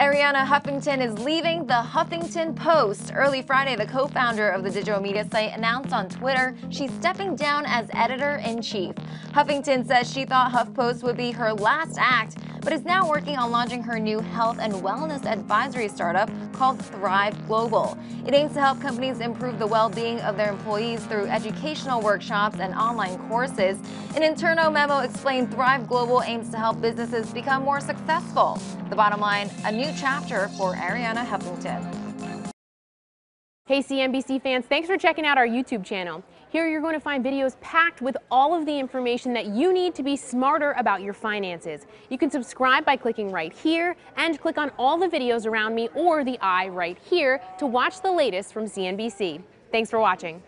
Arianna Huffington is leaving the Huffington Post. Early Friday, the co-founder of the digital media site announced on Twitter she's stepping down as editor-in-chief. Huffington says she thought HuffPost would be her last act, but is now working on launching her new health and wellness advisory startup called Thrive Global. It aims to help companies improve the well-being of their employees through educational workshops and online courses. An internal memo explained Thrive Global aims to help businesses become more successful. The bottom line, a new chapter for Arianna Huffington. Hey CNBC fans, thanks for checking out our YouTube channel. Here you're going to find videos packed with all of the information that you need to be smarter about your finances. You can subscribe by clicking right here and click on all the videos around me or the eye right here to watch the latest from CNBC. Thanks for watching.